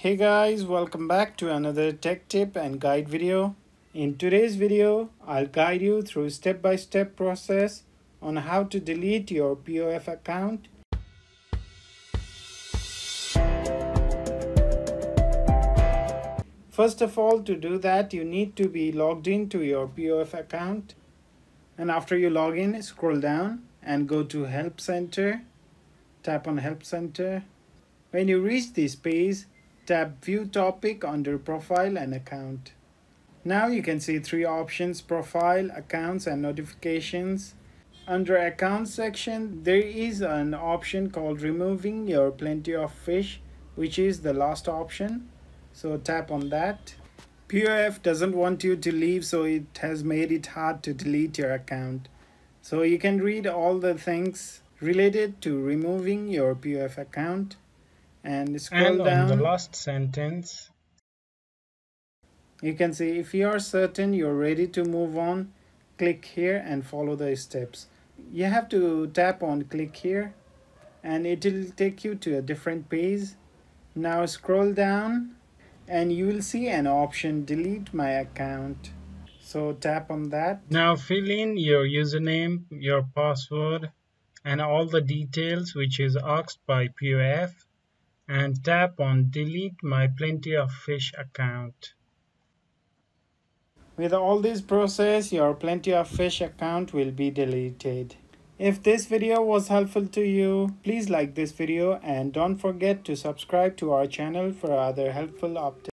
Hey guys, welcome back to another tech tip and guide video. In today's video, I'll guide you through step-by-step process on how to delete your POF account. First of all, to do that, you need to be logged into your POF account. And after you log in, scroll down and go to Help Center. Tap on Help Center. When you reach this page, tap View Topic under Profile and Account. Now you can see three options: Profile, Accounts and Notifications. Under Accounts section, there is an option called Removing Your Plenty of Fish, which is the last option. So tap on that. POF doesn't want you to leave, so it has made it hard to delete your account. So you can read all the things related to removing your POF account. And scroll down. On the last sentence, you can see if you are certain you're ready to move on, click here and follow the steps. You have to tap on click here and it will take you to a different page. Now scroll down and you will see an option, delete my account. So tap on that. Now fill in your username, your password and all the details which is asked by POF. And tap on delete my Plenty of Fish account. With all this process, your Plenty of Fish account will be deleted. If this video was helpful to you, please like this video and don't forget to subscribe to our channel for other helpful updates.